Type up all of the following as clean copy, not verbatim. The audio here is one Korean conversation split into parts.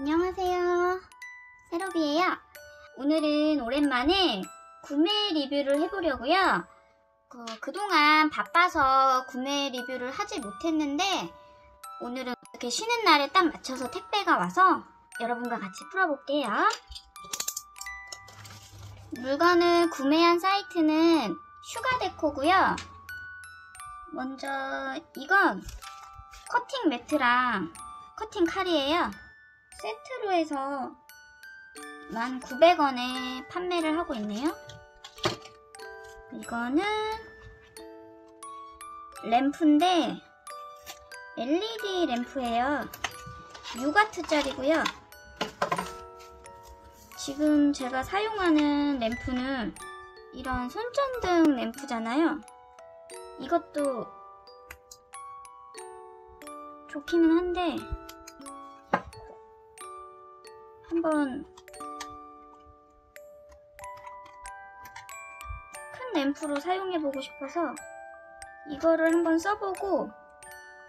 안녕하세요, 세럽이에요. 오늘은 오랜만에 구매 리뷰를 해보려고요. 그동안 바빠서 구매 리뷰를 하지 못했는데 오늘은 이렇게 쉬는 날에 딱 맞춰서 택배가 와서 여러분과 같이 풀어볼게요. 물건을 구매한 사이트는 슈가데코고요. 먼저 이건 커팅 매트랑 커팅 칼이에요. 세트로 해서 1900원에 판매를 하고 있네요. 이거는 램프인데 LED 램프예요. 6W짜리고요. 지금 제가 사용하는 램프는 이런 손전등 램프잖아요. 이것도 좋기는 한데 한번 큰 램프로 사용해보고 싶어서 이거를 한번 써보고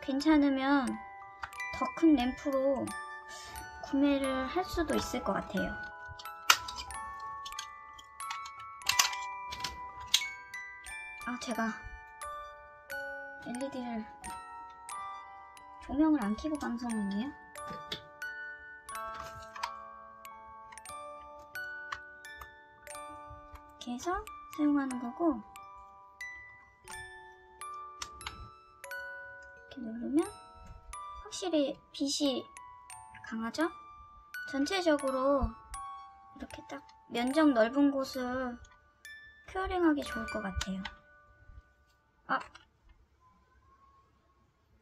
괜찮으면 더 큰 램프로 구매를 할 수도 있을 것 같아요. 제가 LED를 조명을 안 켜고 방송했네요. 이렇게 해서 사용하는 거고, 이렇게 누르면 확실히 빛이 강하죠? 전체적으로 이렇게 딱 면적 넓은 곳을 큐어링하기 좋을 것 같아요.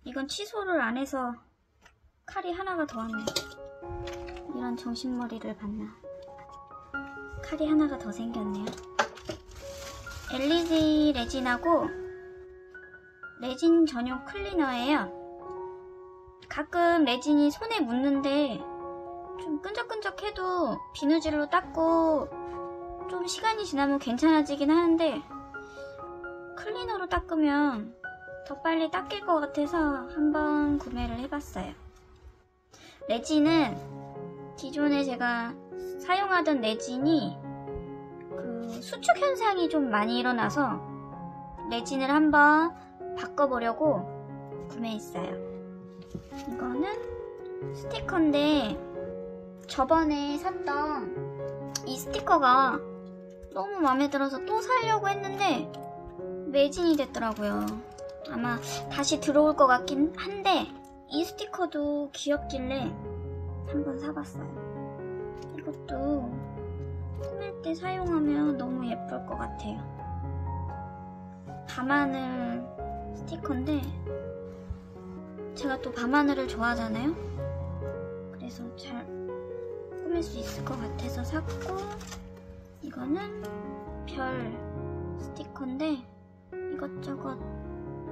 이건 취소를 안 해서 칼이 하나가 더 왔네. 이런 정신머리를 봤나. 칼이 하나가 더 생겼네요. LED 레진하고 레진 전용 클리너예요. 가끔 레진이 손에 묻는데 좀 끈적끈적해도 비누질로 닦고 좀 시간이 지나면 괜찮아지긴 하는데 클리너로 닦으면 더 빨리 닦일 것 같아서 한번 구매를 해봤어요. 레진은 기존에 제가 사용하던 레진이 수축 현상이 좀 많이 일어나서 레진을 한번 바꿔보려고 구매했어요. 이거는 스티커인데 저번에 샀던 이 스티커가 너무 마음에 들어서 또 사려고 했는데 매진이 됐더라고요. 아마 다시 들어올 것 같긴 한데 이 스티커도 귀엽길래 한번 사봤어요. 이것도 꾸밀 때 사용하면 너무 예쁠 것 같아요. 밤하늘 스티커인데 제가 또 밤하늘을 좋아하잖아요. 그래서 잘 꾸밀 수 있을 것 같아서 샀고, 이거는 별 스티커인데 이것저것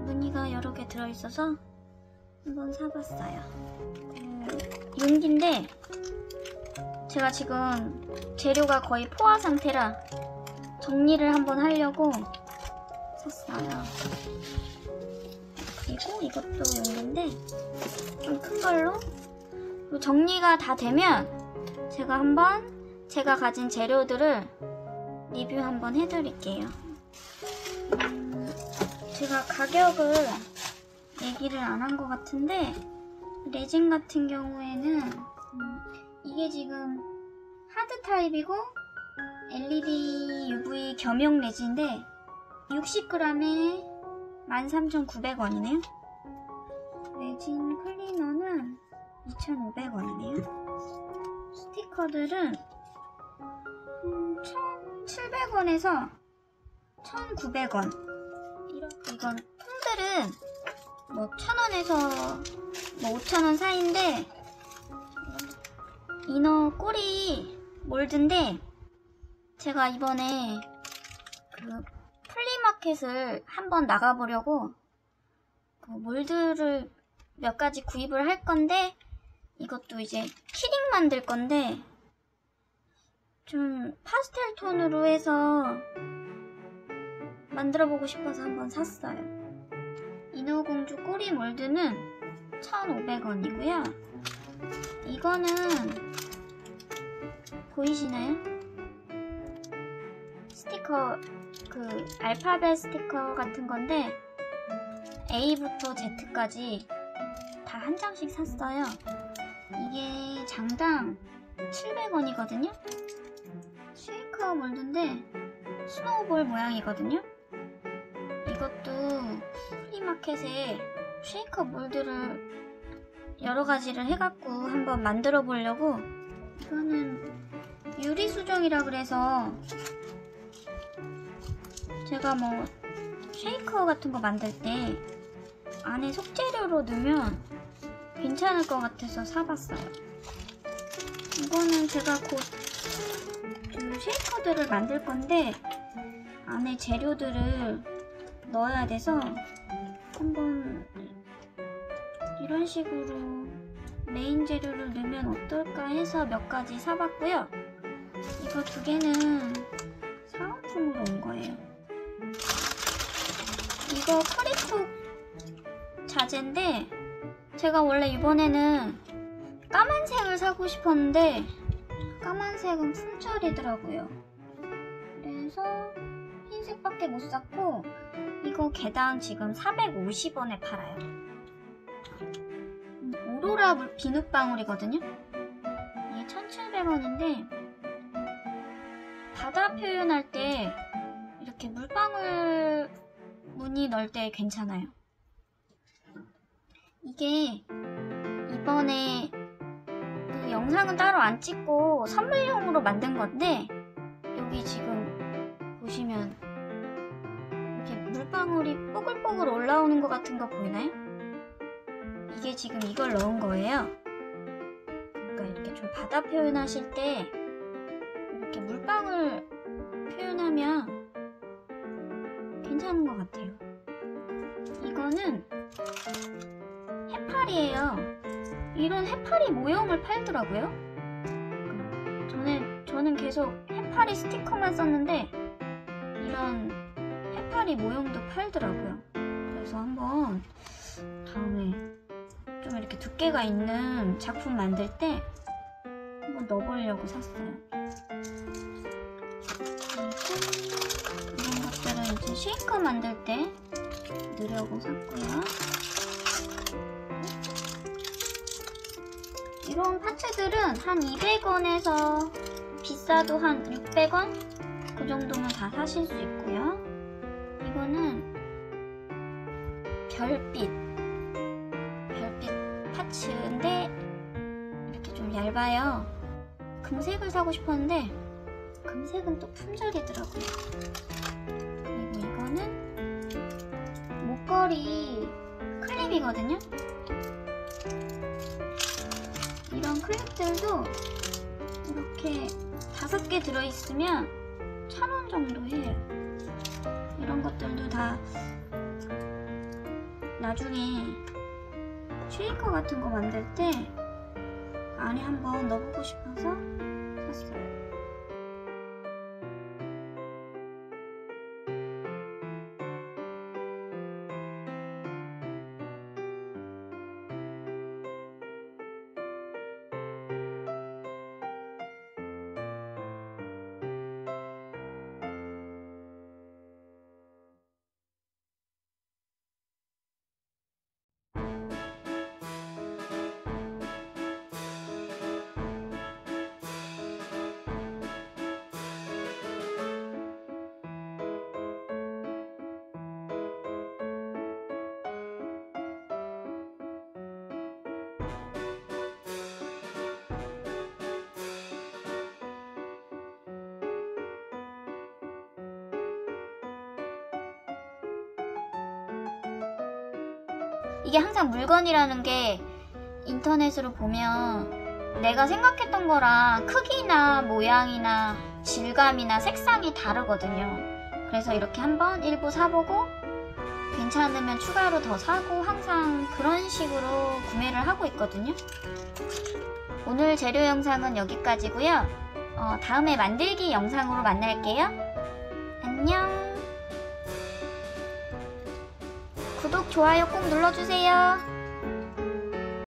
무늬가 여러 개 들어있어서 한번 사봤어요. 용기인데 제가 지금 재료가 거의 포화 상태라 정리를 한번 하려고 샀어요. 그리고 이것도 용기인데 좀 큰 걸로. 그리고 정리가 다 되면 제가 한번 제가 가진 재료들을 리뷰 한번 해드릴게요. 제가 가격을 얘기를 안 한 것 같은데 레진 같은 경우에는 이게 지금 하드 타입이고 LED UV 겸용 레진인데 60g에 13,900원이네요. 레진 클리너는 2,500원이네요. 스티커들은 1,700원에서 1,900원. 이건 통들은 뭐 1,000원에서 뭐 5,000원 사이인데 이너 꼬리 몰드인데 제가 이번에 플리마켓을 한번 나가보려고 몰드를 몇 가지 구입을 할 건데 이것도 이제 키링 만들 건데 좀 파스텔 톤으로 해서 만들어보고 싶어서 한번 샀어요. 인어공주 꼬리 몰드는 1,500원이고요. 이거는 보이시나요? 스티커, 그 알파벳 스티커 같은 건데 A부터 Z까지 다 한 장씩 샀어요. 이게 장당 700원이거든요. 실크 몰드인데 스노우볼 모양이거든요. 이것도 프리마켓에 쉐이커 몰드를 여러가지를 해갖고 한번 만들어 보려고. 이거는 유리 수정이라 그래서 제가 뭐 쉐이커 같은 거 만들 때 안에 속재료로 넣으면 괜찮을 것 같아서 사봤어요. 이거는 제가 곧 쉐이커들을 만들 건데 안에 재료들을 넣어야 돼서 한번 이런 식으로 메인 재료를 넣으면 어떨까 해서 몇 가지 사봤고요. 이거 두 개는 사은품으로 온 거예요. 이거 크리톡 자재인데 제가 원래 이번에는 까만색을 사고 싶었는데 까만색은 품절이더라고요. 그래서 흰색밖에 못 샀고 이거 개당 지금 450원에 팔아요. 오로라 비눗방울이거든요. 이게 1700원인데 바다 표현할 때 이렇게 물방울 무늬 넣을 때 괜찮아요. 이게 이번에 그 영상은 따로 안 찍고 선물용으로 만든 건데 여기 지금 보시면 물방울이 뽀글뽀글 올라오는 것 같은 거 보이나요? 이게 지금 이걸 넣은 거예요. 그러니까 이렇게 좀 바다 표현하실 때 이렇게 물방울 표현하면 괜찮은 것 같아요. 이거는 해파리예요. 이런 해파리 모형을 팔더라고요. 저는 계속 해파리 스티커만 썼는데 이런 해파리 모형도 팔더라고요. 그래서 한번 다음에 좀 이렇게 두께가 있는 작품 만들 때 한번 넣어보려고 샀어요. 이런 것들은 이제 쉐이커 만들 때 넣으려고 샀고요. 이런 파츠들은 한 200원에서 비싸도 한 600원? 그 정도면 다 사실 수 있고요. 이거는 별빛 파츠인데 이렇게 좀 얇아요. 금색을 사고 싶었는데 금색은 또 품절이더라고요. 그리고 이거는 목걸이 클립이거든요. 이런 클립들도 이렇게 5개 들어있으면 1000원 정도 해요. 이런 것들도 다 나중에 쉐이커 같은 거 만들 때 안에 한번 넣어보고 싶어서 샀어요. 이게 항상 물건이라는 게 인터넷으로 보면 내가 생각했던 거랑 크기나 모양이나 질감이나 색상이 다르거든요. 그래서 이렇게 한번 일부 사보고 괜찮으면 추가로 더 사고 항상 그런 식으로 구매를 하고 있거든요. 오늘 재료 영상은 여기까지고요. 다음에 만들기 영상으로 만날게요. 안녕. 구독, 좋아요 꼭 눌러주세요.